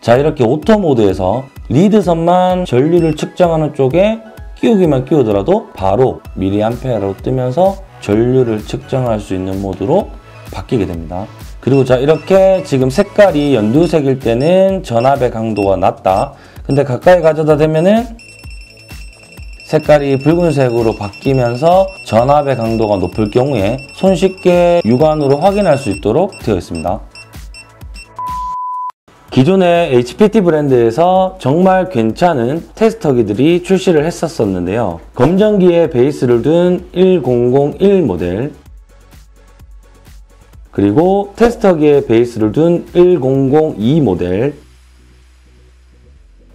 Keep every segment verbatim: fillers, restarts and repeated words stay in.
자, 이렇게 오토 모드에서 리드선만 전류를 측정하는 쪽에 끼우기만 끼우더라도 바로 밀리암페어로 뜨면서 전류를 측정할 수 있는 모드로 바뀌게 됩니다. 그리고 자, 이렇게 지금 색깔이 연두색일 때는 전압의 강도가 낮다. 근데 가까이 가져다 대면은 색깔이 붉은색으로 바뀌면서 전압의 강도가 높을 경우에 손쉽게 육안으로 확인할 수 있도록 되어 있습니다. 기존의 에이치피티 브랜드에서 정말 괜찮은 테스터기들이 출시를 했었었는데요. 검정기에 베이스를 둔 천일 모델, 그리고 테스터기에 베이스를 둔 천이 모델,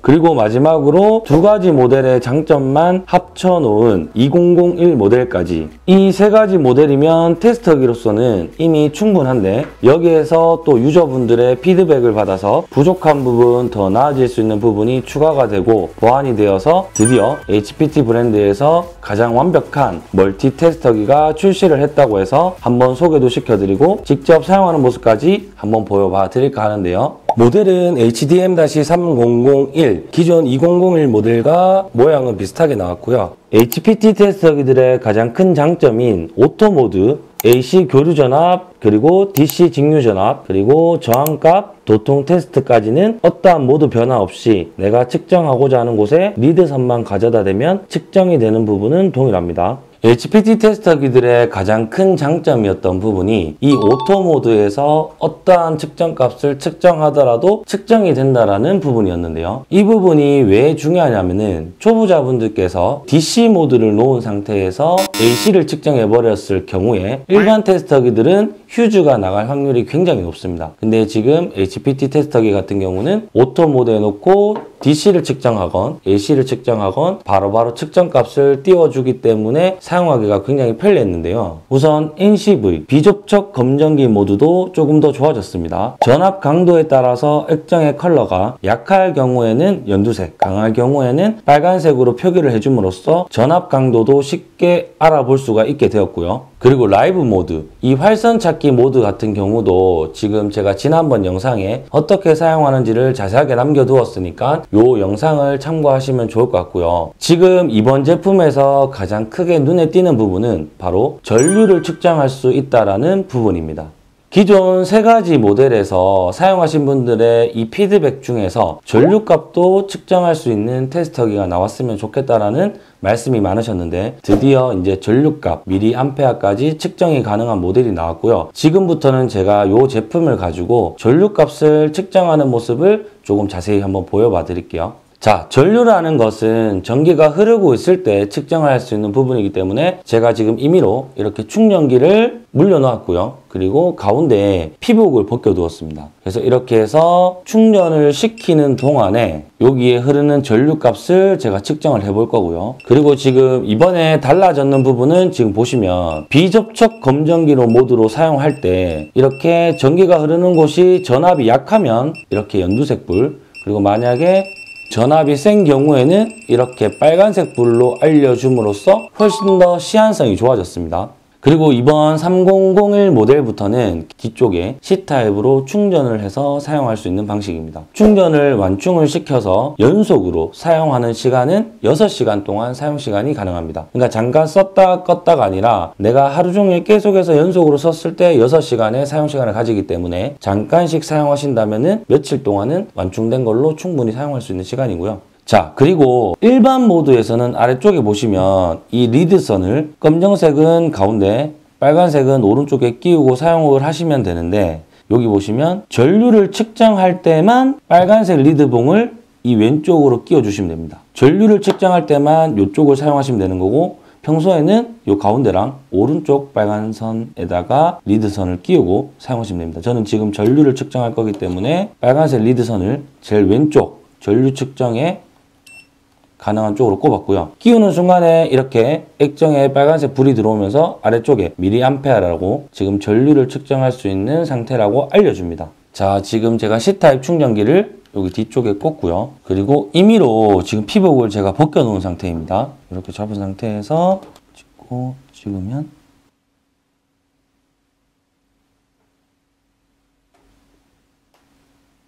그리고 마지막으로 두 가지 모델의 장점만 합쳐놓은 이천일 모델까지, 이 세 가지 모델이면 테스터기로서는 이미 충분한데 여기에서 또 유저분들의 피드백을 받아서 부족한 부분, 더 나아질 수 있는 부분이 추가가 되고 보완이 되어서 드디어 에이치피티 브랜드에서 가장 완벽한 멀티 테스터기가 출시를 했다고 해서 한번 소개도 시켜드리고 직접 사용하는 모습까지 한번 보여봐 드릴까 하는데요. 모델은 에이치디엠 삼천일, 기존 이천일 모델과 모양은 비슷하게 나왔고요. 에이치피티 테스터기들의 가장 큰 장점인 오토모드, 에이씨 교류전압, 그리고 디씨 직류전압, 그리고 저항값, 도통 테스트까지는 어떠한 모드 변화 없이 내가 측정하고자 하는 곳에 리드선만 가져다 대면 측정이 되는 부분은 동일합니다. 에이치피티 테스터기들의 가장 큰 장점이었던 부분이 이 오토 모드에서 어떠한 측정값을 측정하더라도 측정이 된다라는 부분이었는데요. 이 부분이 왜 중요하냐면은 초보자분들께서 디씨 모드를 놓은 상태에서 에이씨를 측정해버렸을 경우에 일반 테스터기들은 휴즈가 나갈 확률이 굉장히 높습니다. 근데 지금 에이치피티 테스터기 같은 경우는 오토 모드에 놓고 디씨를 측정하건 에이씨를 측정하건 바로바로 측정값을 띄워주기 때문에 사용하기가 굉장히 편리했는데요. 우선 엔씨브이, 비접촉 검정기 모드도 조금 더 좋아졌습니다. 전압 강도에 따라서 액정의 컬러가 약할 경우에는 연두색, 강할 경우에는 빨간색으로 표기를 해줌으로써 전압 강도도 쉽게 알아볼 수가 있게 되었고요. 그리고 라이브 모드, 이 활선 찾기 모드 같은 경우도 지금 제가 지난번 영상에 어떻게 사용하는지를 자세하게 남겨두었으니까 이 영상을 참고하시면 좋을 것 같고요. 지금 이번 제품에서 가장 크게 눈에 띄는 부분은 바로 전류를 측정할 수 있다는 부분입니다. 기존 세 가지 모델에서 사용하신 분들의 이 피드백 중에서 전류값도 측정할 수 있는 테스터기가 나왔으면 좋겠다라는 말씀이 많으셨는데 드디어 이제 전류값, 밀리암페어까지 측정이 가능한 모델이 나왔고요. 지금부터는 제가 이 제품을 가지고 전류값을 측정하는 모습을 조금 자세히 한번 보여봐 드릴게요. 자, 전류라는 것은 전기가 흐르고 있을 때 측정할 수 있는 부분이기 때문에 제가 지금 임의로 이렇게 충전기를 물려놓았고요. 그리고 가운데에 피복을 벗겨두었습니다. 그래서 이렇게 해서 충전을 시키는 동안에 여기에 흐르는 전류값을 제가 측정을 해볼 거고요. 그리고 지금 이번에 달라졌는 부분은 지금 보시면 비접촉 검정기로 모드로 사용할 때 이렇게 전기가 흐르는 곳이 전압이 약하면 이렇게 연두색 불, 그리고 만약에 전압이 센 경우에는 이렇게 빨간색 불로 알려줌으로써 훨씬 더 시한성이 좋아졌습니다. 그리고 이번 삼천일 모델부터는 뒤쪽에 C타입으로 충전을 해서 사용할 수 있는 방식입니다. 충전을 완충을 시켜서 연속으로 사용하는 시간은 여섯 시간 동안 사용시간이 가능합니다. 그러니까 잠깐 썼다 껐다가 아니라 내가 하루 종일 계속해서 연속으로 썼을 때 여섯 시간의 사용시간을 가지기 때문에 잠깐씩 사용하신다면 며칠 동안은 완충된 걸로 충분히 사용할 수 있는 시간이고요. 자, 그리고 일반 모드에서는 아래쪽에 보시면 이 리드선을 검정색은 가운데, 빨간색은 오른쪽에 끼우고 사용을 하시면 되는데 여기 보시면 전류를 측정할 때만 빨간색 리드봉을 이 왼쪽으로 끼워주시면 됩니다. 전류를 측정할 때만 이쪽을 사용하시면 되는 거고 평소에는 이 가운데랑 오른쪽 빨간선에다가 리드선을 끼우고 사용하시면 됩니다. 저는 지금 전류를 측정할 거기 때문에 빨간색 리드선을 제일 왼쪽 전류 측정에 가능한 쪽으로 꼽았고요. 끼우는 순간에 이렇게 액정에 빨간색 불이 들어오면서 아래쪽에 밀리암페어라고 지금 전류를 측정할 수 있는 상태라고 알려줍니다. 자, 지금 제가 C타입 충전기를 여기 뒤쪽에 꽂고요. 그리고 임의로 지금 피복을 제가 벗겨놓은 상태입니다. 이렇게 잡은 상태에서 찍고 찍으면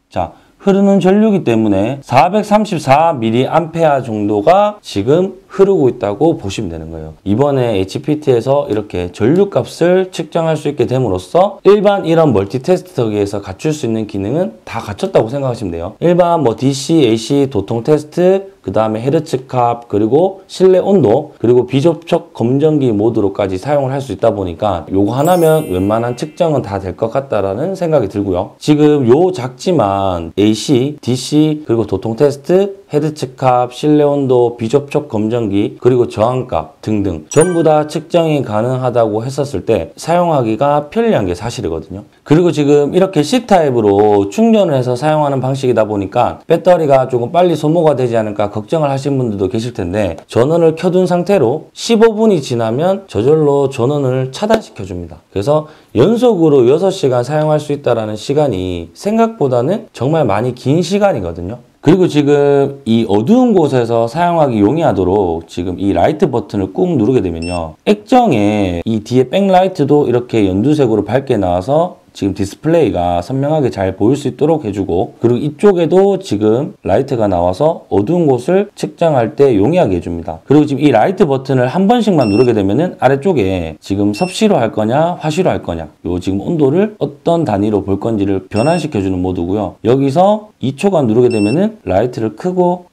자, 흐르는 전류이기 때문에 사백삼십사 밀리암페어 정도가 지금 흐르고 있다고 보시면 되는 거예요. 이번에 에이치피티에서 이렇게 전류값을 측정할 수 있게 됨으로써 일반 이런 멀티테스터기에서 갖출 수 있는 기능은 다 갖췄다고 생각하시면 돼요. 일반 뭐 디씨, 에이씨 도통 테스트, 그 다음에 헤르츠 값, 그리고 실내 온도, 그리고 비접촉 검정기 모드로까지 사용을 할 수 있다 보니까 요거 하나면 웬만한 측정은 다 될 것 같다라는 생각이 들고요. 지금 요 작지만 에이씨, 디씨, 그리고 도통 테스트, 헤르츠 값, 실내 온도, 비접촉 검정기, 그리고 저항값 등등 전부 다 측정이 가능하다고 했었을 때 사용하기가 편리한 게 사실이거든요. 그리고 지금 이렇게 C타입으로 충전을 해서 사용하는 방식이다 보니까 배터리가 조금 빨리 소모가 되지 않을까 걱정을 하신 분들도 계실 텐데, 전원을 켜둔 상태로 십오 분이 지나면 저절로 전원을 차단시켜 줍니다. 그래서 연속으로 여섯 시간 사용할 수 있다는 시간이 생각보다는 정말 많이 긴 시간이거든요. 그리고 지금 이 어두운 곳에서 사용하기 용이하도록 지금 이 라이트 버튼을 꾹 누르게 되면요, 액정에 이 뒤에 백라이트도 이렇게 연두색으로 밝게 나와서 지금 디스플레이가 선명하게 잘 보일 수 있도록 해주고, 그리고 이쪽에도 지금 라이트가 나와서 어두운 곳을 측정할 때 용이하게 해줍니다. 그리고 지금 이 라이트 버튼을 한 번씩만 누르게 되면은 아래쪽에 지금 섭씨로 할 거냐 화씨로 할 거냐, 요 지금 온도를 어떤 단위로 볼 건지를 변환시켜주는 모드고요. 여기서 이 초간 누르게 되면은 라이트를 끄고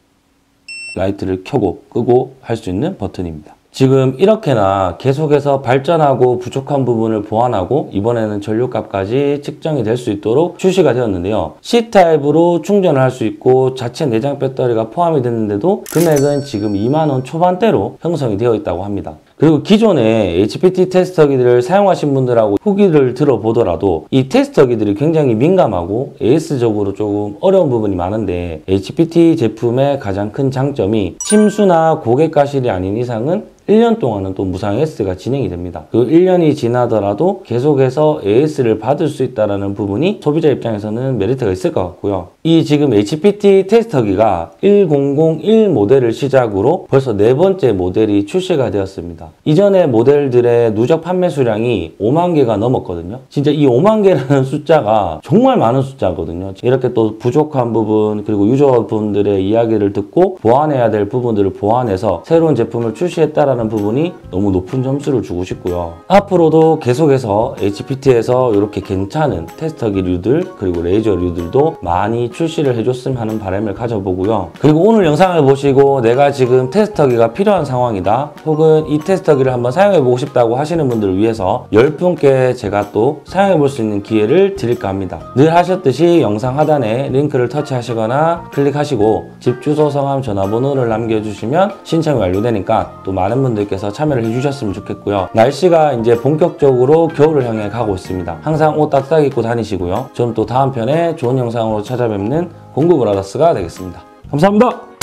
라이트를 켜고 끄고 할 수 있는 버튼입니다. 지금 이렇게나 계속해서 발전하고 부족한 부분을 보완하고 이번에는 전류값까지 측정이 될 수 있도록 출시가 되었는데요. C타입으로 충전을 할 수 있고 자체 내장 배터리가 포함이 됐는데도 금액은 지금 이만 원 초반대로 형성이 되어 있다고 합니다. 그리고 기존에 에이치피티 테스터기들을 사용하신 분들하고 후기를 들어보더라도 이 테스터기들이 굉장히 민감하고 에이에스적으로 조금 어려운 부분이 많은데, 에이치피티 제품의 가장 큰 장점이 침수나 고객 가실이 아닌 이상은 일 년 동안은 또 무상 에이에스가 진행이 됩니다. 그 일 년이 지나더라도 계속해서 에이에스를 받을 수 있다는 부분이 소비자 입장에서는 메리트가 있을 것 같고요. 이 지금 에이치피티 테스터기가 천일 모델을 시작으로 벌써 네 번째 모델이 출시가 되었습니다. 이전의 모델들의 누적 판매 수량이 오만 개가 넘었거든요. 진짜 이 오만 개라는 숫자가 정말 많은 숫자거든요. 이렇게 또 부족한 부분, 그리고 유저분들의 이야기를 듣고 보완해야 될 부분들을 보완해서 새로운 제품을 출시했다는 부분이 너무 높은 점수를 주고 싶고요. 앞으로도 계속해서 에이치피티에서 이렇게 괜찮은 테스터기류들, 그리고 레이저류들도 많이 출시를 해줬으면 하는 바람을 가져보고요. 그리고 오늘 영상을 보시고 내가 지금 테스터기가 필요한 상황이다, 혹은 이 테스터기를 한번 사용해보고 싶다고 하시는 분들을 위해서 열 분께 제가 또 사용해볼 수 있는 기회를 드릴까 합니다. 늘 하셨듯이 영상 하단에 링크를 터치하시거나 클릭하시고 집 주소, 성함, 전화번호를 남겨주시면 신청이 완료되니까 또 많은 분들께서 참여를 해주셨으면 좋겠고요. 날씨가 이제 본격적으로 겨울을 향해 가고 있습니다. 항상 옷 따뜻하게 입고 다니시고요. 저는 또 다음 편에 좋은 영상으로 찾아뵙는 공구브라더스가 되겠습니다. 감사합니다.